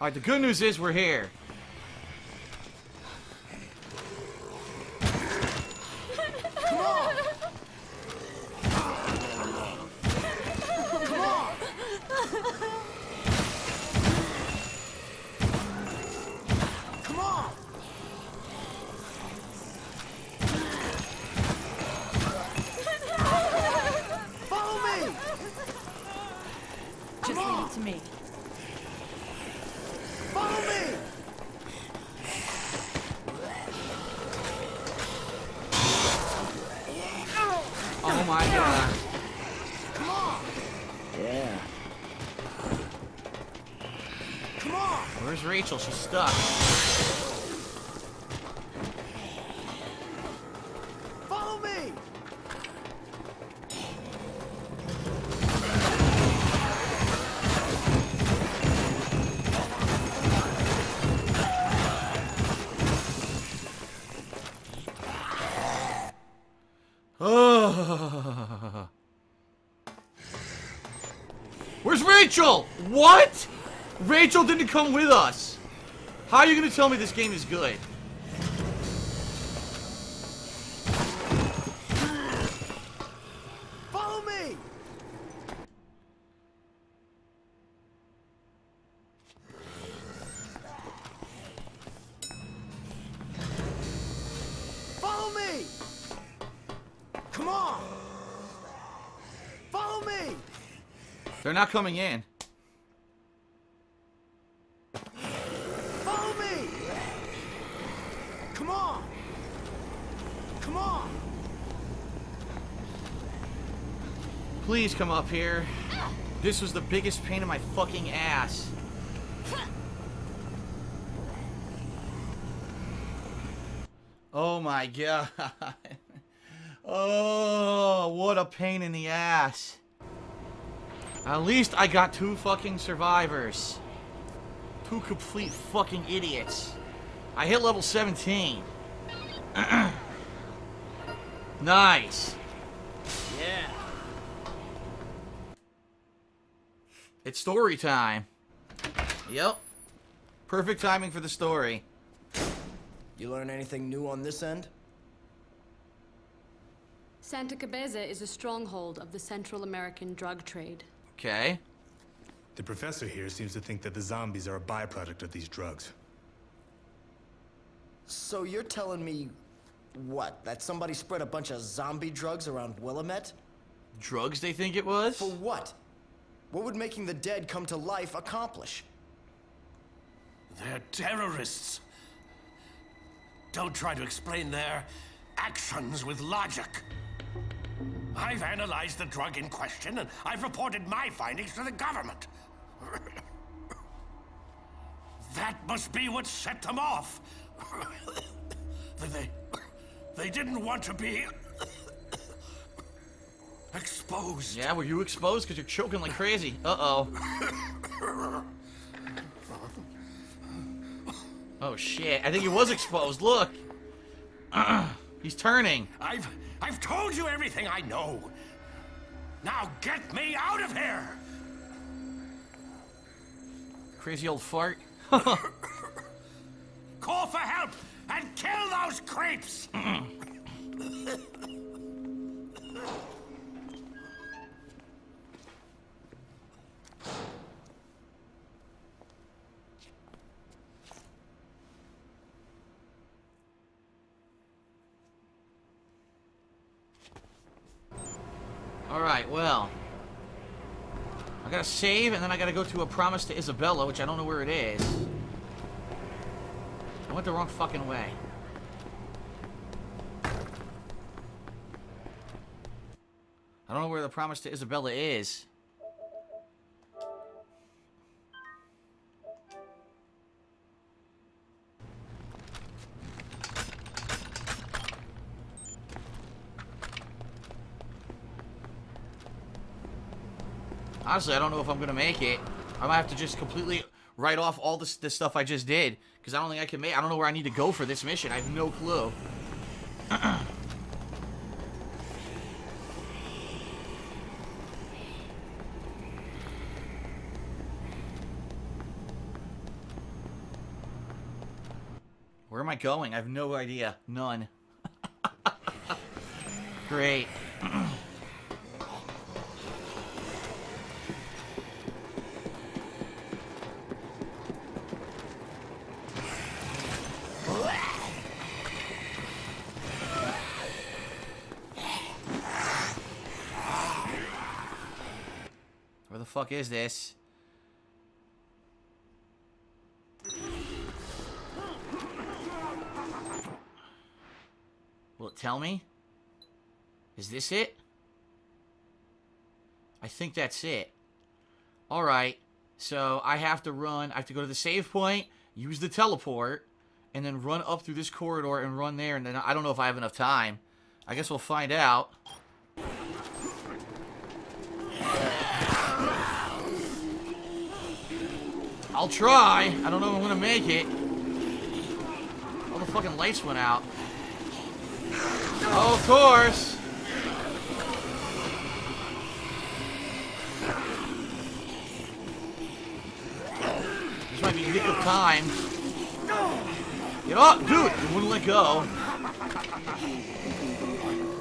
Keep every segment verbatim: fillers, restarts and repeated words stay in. All right, the good news is we're here. Come on! Come on! Come on! Follow me! Just leave it to me. Follow me! Oh my God. Come on! Yeah. Come on! Where's Rachel? She's stuck. Follow me! Where's Rachel? What? Rachel didn't come with us. How are you gonna tell me this game is good? Follow me. Follow me. Come on! Follow me! They're not coming in. Follow me! Come on! Come on! Please come up here. This was the biggest pain in my fucking ass. Oh my God. Oh, what a pain in the ass. At least I got two fucking survivors. Two complete fucking idiots. I hit level seventeen. Nice. Yeah. It's story time. Yep. Perfect timing for the story. You learn anything new on this end? Santa Cabeza is a stronghold of the Central American drug trade. Okay. The professor here seems to think that the zombies are a byproduct of these drugs. So you're telling me, what, that somebody spread a bunch of zombie drugs around Willamette? Drugs, they think it was? For what? What would making the dead come to life accomplish? They're terrorists. Don't try to explain their actions with logic. I've analyzed the drug in question, and I've reported my findings to the government. That must be what set them off. They, they didn't want to be exposed. Yeah, were you exposed? Because you're choking like crazy. Uh-oh. Oh, shit. I think he was exposed. Look. He's turning. I've... I've told you everything I know. Now get me out of here! Crazy old fart. Call for help and kill those creeps! Alright, well, I gotta save, and then I gotta go to a promise to Isabella, which I don't know where it is. I went the wrong fucking way. I don't know where the promise to Isabella is. Honestly, I don't know if I'm gonna make it. I might have to just completely write off all this, this stuff I just did, because I don't think I can make. I don't know where I need to go for this mission. I have no clue. Where am I going? I have no idea. None. Great. Where the fuck is this? Will it tell me? Is this it? I think that's it. Alright, so I have to run. I have to go to the save point, use the teleport, and then run up through this corridor and run there. And then I don't know if I have enough time. I guess we'll find out. I'll try. I don't know if I'm going to make it. All the fucking lights went out. Oh, of course. This might be a nick of time. Get up, dude! You wouldn't let go.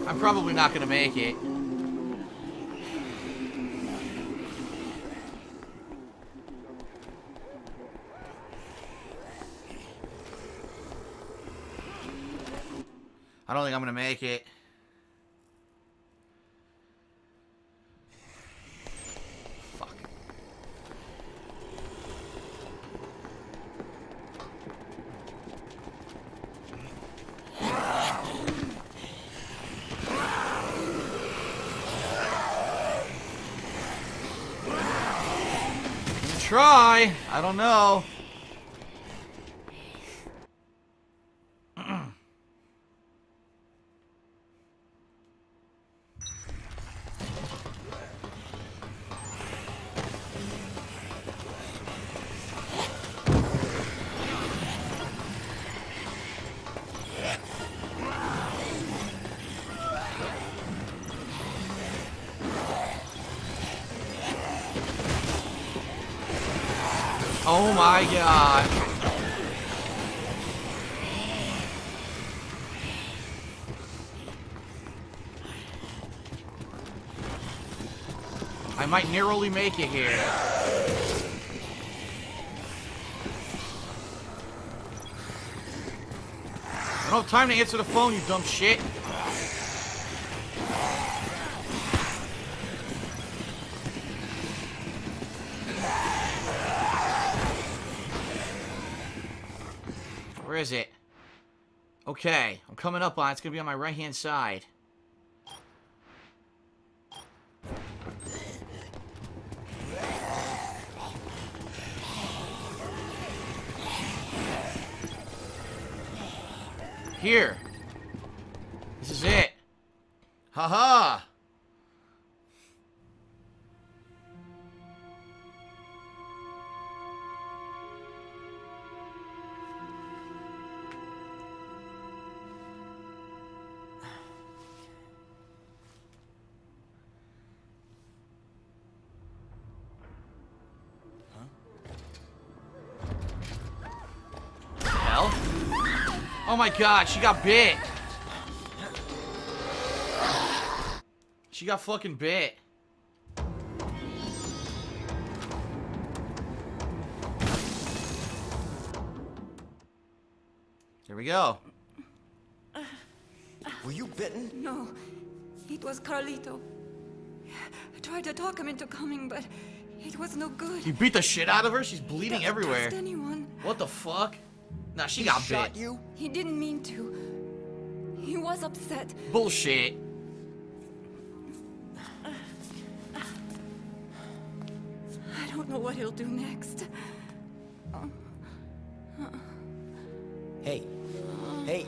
I'm probably not gonna make it. I don't think I'm gonna make it. Fuck. Try. I don't know. Oh my god. I might narrowly make it here. I don't have time to answer the phone, you dumb shit. Where is it? Okay, I'm coming up on it. It's gonna be on my right-hand side. Here. This is it. Haha. -ha. Oh my god, she got bit. She got fucking bit. Here we go. Were you bitten? No, it was Carlito. I tried to talk him into coming, but it was no good. You beat the shit out of her? She's bleeding Doesn't everywhere. Trust anyone. What the fuck? Nah, she he got shot bit. You? He didn't mean to. He was upset. Bullshit. I don't know what he'll do next. Hey. Hey.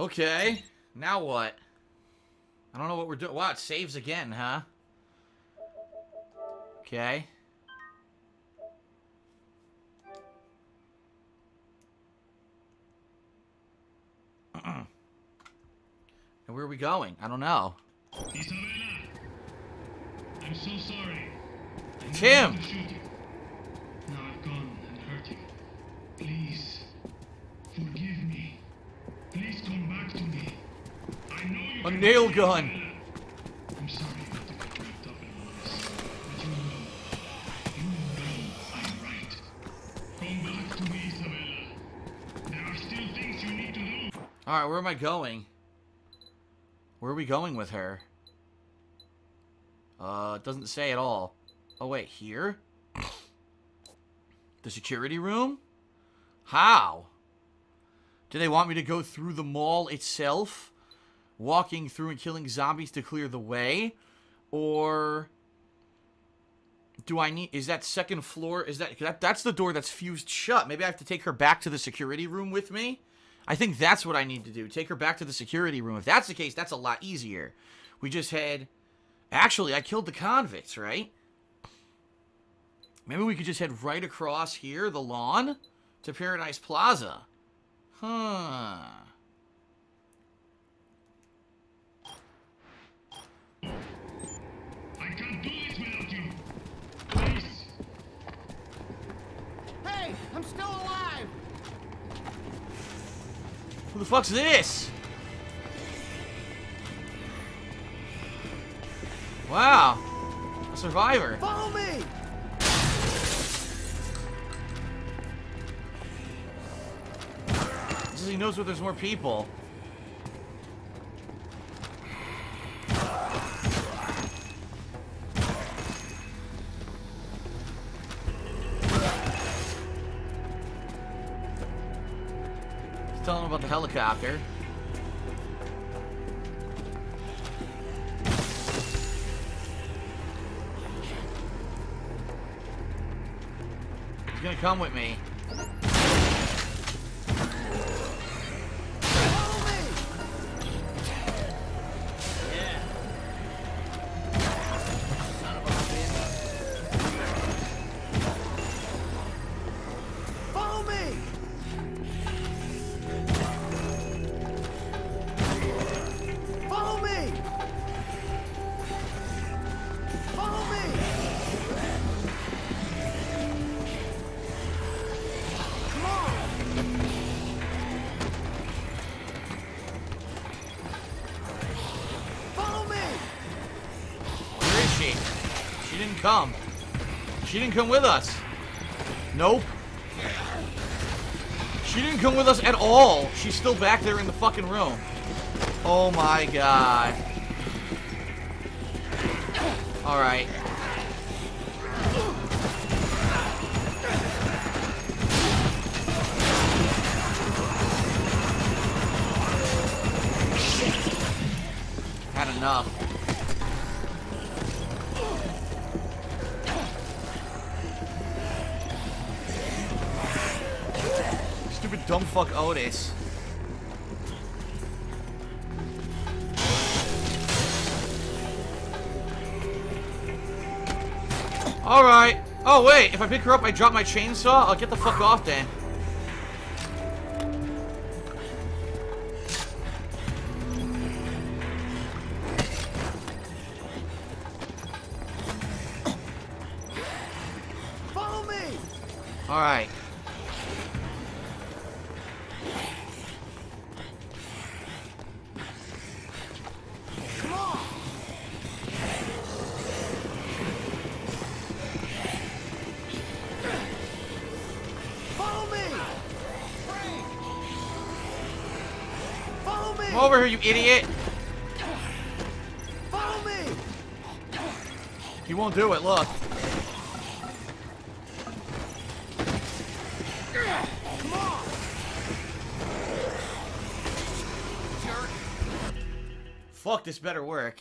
Okay, now what? I don't know what we're doing. Wow, it saves again, huh? Okay. And where are we going? I don't know. Isabella, I'm so sorry. I Kim! To shoot you. Now I've gone and hurt you. Please, forgive me. Please come back to me. I know you A nail gun! Isabella. I'm sorry I have to get wrapped up in all this. But you know, you know I'm right. Come back to me, Isabella. There are still things you need to know. Alright, where am I going? Where are we going with her? Uh, it doesn't say at all. Oh, wait, here? The security room? How? Do they want me to go through the mall itself? Walking through and killing zombies to clear the way? Or... do I need... is that second floor... is that, that... that's the door that's fused shut. Maybe I have to take her back to the security room with me? I think that's what I need to do. Take her back to the security room. If that's the case, that's a lot easier. We just had... actually, I killed the convicts, right? Maybe we could just head right across here, the lawn, to Paradise Plaza. Huh. I can't do this without you. Please. Hey, I'm still alive. Who the fuck's this? Wow. A survivor. Follow me! This is, he knows where there's more people. Tell him about the helicopter. He's gonna come with me. Come. She didn't come with us. Nope. She didn't come with us at all. She's still back there in the fucking room. Oh my god. Alright. Had enough. Dumb fuck Otis. Alright. Oh, wait. If I pick her up, I drop my chainsaw. I'll get the fuck off then. Follow me. Alright. Over here, you idiot! Follow me. He won't do it. Look. Come on. Jerk. Fuck, this better work.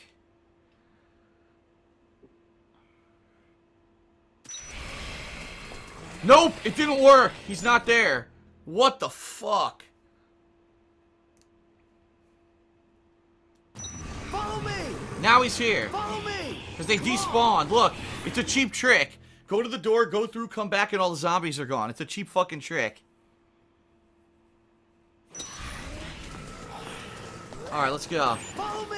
Nope, it didn't work. He's not there. What the fuck? Now he's here. Follow me. Because they despawned. Look, it's a cheap trick. Go to the door, go through, come back, and all the zombies are gone. It's a cheap fucking trick. All right, let's go. Follow me.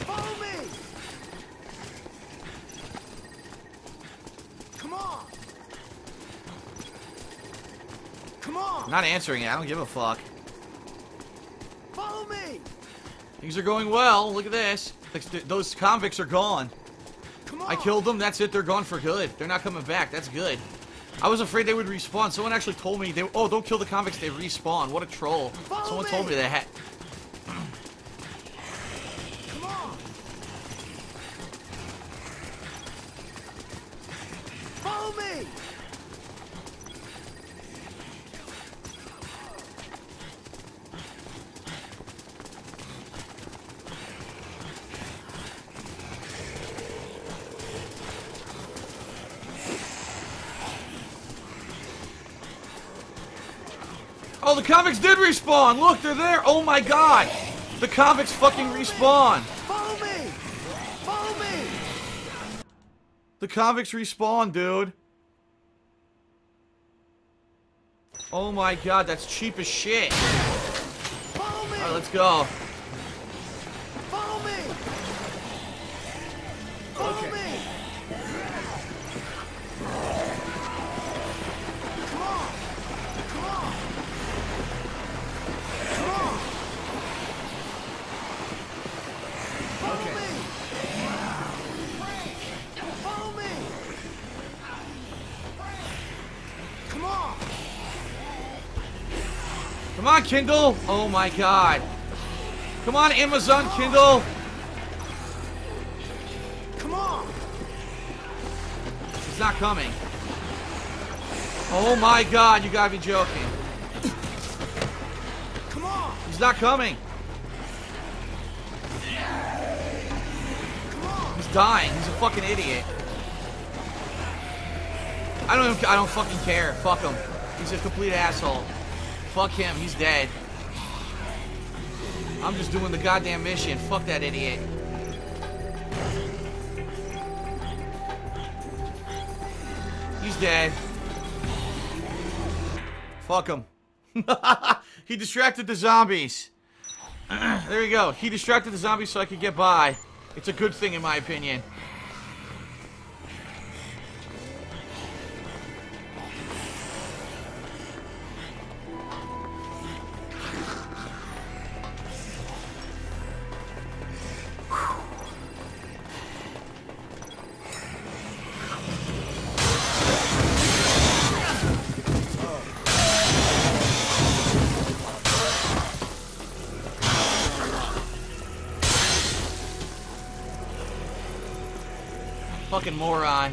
Follow me. Come on. Come on. I'm not answering it. I don't give a fuck. Follow me. Things are going well. Look at this. Those convicts are gone. Come on. I killed them. That's it. They're gone for good. They're not coming back. That's good. I was afraid they would respawn. Someone actually told me they. Oh, don't kill the convicts. They respawn. What a troll. Follow Someone me. told me they had. Come on. Follow me. Oh, the convicts did respawn! Look, they're there! Oh my god! The convicts fucking respawn! Follow me! Follow me! The convicts respawn, dude! Oh my god, that's cheap as shit! Follow me! Alright, let's go. Follow me! Follow okay. me! Come on, Kindle! Oh my god. Come on, Amazon, Kindle! Come on! It's not coming. Oh my god, you gotta be joking. Come on! He's not coming. Come on. He's dying. He's a fucking idiot. I don't even, I don't fucking care. Fuck him. He's a complete asshole. Fuck him, he's dead. I'm just doing the goddamn mission. Fuck that idiot. He's dead. Fuck him. He distracted the zombies. There we go. He distracted the zombies so I could get by. It's a good thing in my opinion. Fucking moron.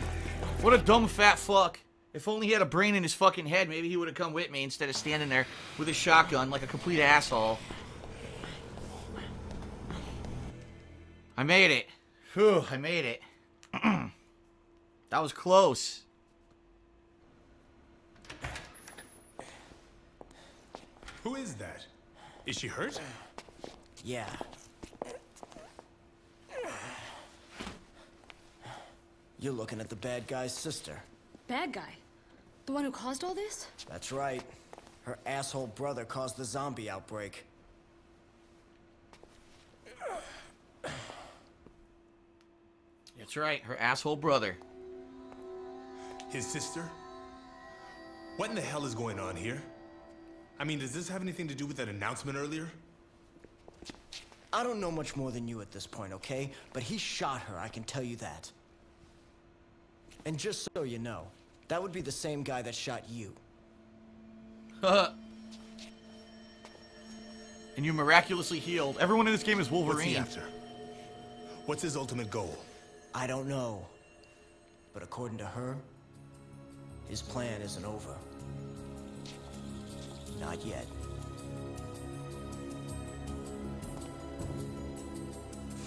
What a dumb fat fuck. If only he had a brain in his fucking head, maybe he would have come with me instead of standing there with a shotgun like a complete asshole. I made it. Whew, I made it. That was close. Who is that? Is she hurt? Yeah. You're looking at the bad guy's sister. Bad guy? The one who caused all this? That's right. Her asshole brother caused the zombie outbreak. That's right, her asshole brother. His sister? What in the hell is going on here? I mean, does this have anything to do with that announcement earlier? I don't know much more than you at this point, okay? But he shot her, I can tell you that. And just so you know, that would be the same guy that shot you. And you miraculously healed. Everyone in this game is Wolverine. What's he after? What's his ultimate goal? I don't know. But according to her, his plan isn't over. Not yet.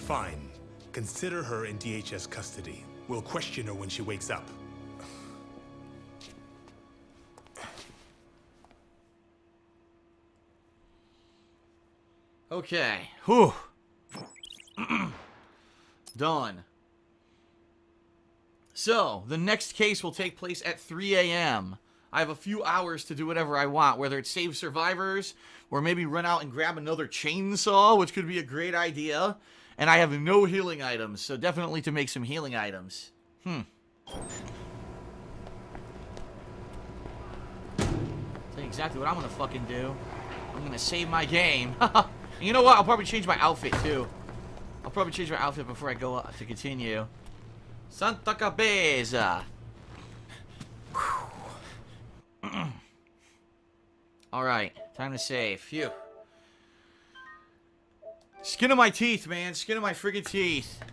Fine. Consider her in D H S custody. We'll question her when she wakes up. Okay. Whew. Done. So, the next case will take place at three A M I have a few hours to do whatever I want, whether it's save survivors or maybe run out and grab another chainsaw, which could be a great idea. And I have no healing items, so definitely to make some healing items. Hmm. That's exactly what I'm gonna fucking do. I'm gonna save my game. And you know what? I'll probably change my outfit too. I'll probably change my outfit before I go up to continue. Santa Cabeza. Alright, time to save. Phew. Skin of my teeth, man. Skin of my friggin' teeth.